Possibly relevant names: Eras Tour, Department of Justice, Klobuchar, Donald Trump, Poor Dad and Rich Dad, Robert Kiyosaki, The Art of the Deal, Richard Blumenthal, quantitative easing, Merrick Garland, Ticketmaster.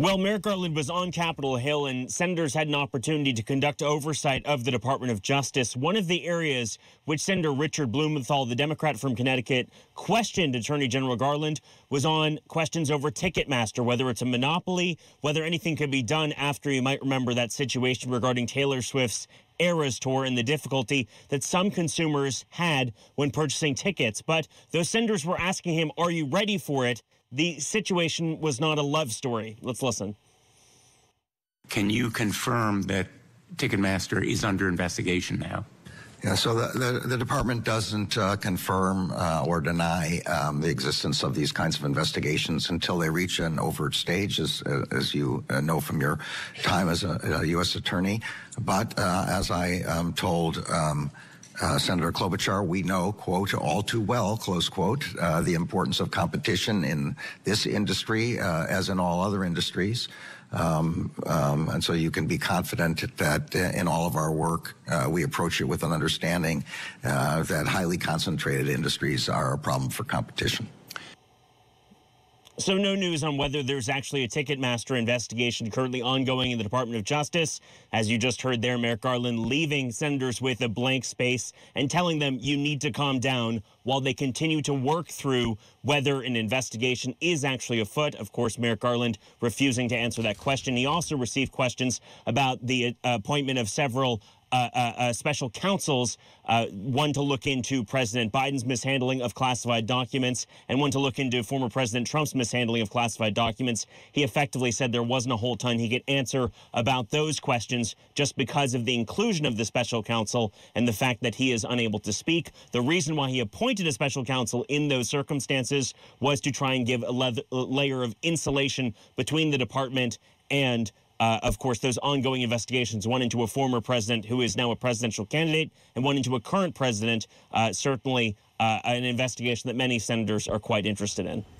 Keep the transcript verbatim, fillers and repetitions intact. Well, Merrick Garland was on Capitol Hill, and senators had an opportunity to conduct oversight of the Department of Justice. One of the areas which Senator Richard Blumenthal, the Democrat from Connecticut, questioned Attorney General Garland was on questions over Ticketmaster, whether it's a monopoly, whether anything could be done after. You might remember that situation regarding Taylor Swift's Eras Tour and the difficulty that some consumers had when purchasing tickets. But those senators were asking him, are you ready for it? The situation was not a love story. Let's listen. Can you confirm that Ticketmaster is under investigation now? Yeah, so the, the, the department doesn't uh, confirm uh, or deny um, the existence of these kinds of investigations until they reach an overt stage, as, as you know from your time as a, a U S attorney. But uh, as I um, told um, Uh, Senator Klobuchar, we know, quote, all too well, close quote, uh, the importance of competition in this industry uh, as in all other industries. Um, um, and so you can be confident that uh, in all of our work, uh, we approach it with an understanding uh, that highly concentrated industries are a problem for competition. So no news on whether there's actually a Ticketmaster investigation currently ongoing in the Department of Justice. As you just heard there, Merrick Garland leaving senators with a blank space and telling them you need to calm down while they continue to work through whether an investigation is actually afoot. Of course, Merrick Garland refusing to answer that question. He also received questions about the appointment of several Uh, uh, uh, special counsels, uh, one to look into President Biden's mishandling of classified documents and one to look into former President Trump's mishandling of classified documents. He effectively said there wasn't a whole ton he could answer about those questions just because of the inclusion of the special counsel and the fact that he is unable to speak. The reason why he appointed a special counsel in those circumstances was to try and give a le- layer of insulation between the department and Uh, of course, those ongoing investigations, one into a former president who is now a presidential candidate and one into a current president, uh, certainly uh, an investigation that many senators are quite interested in.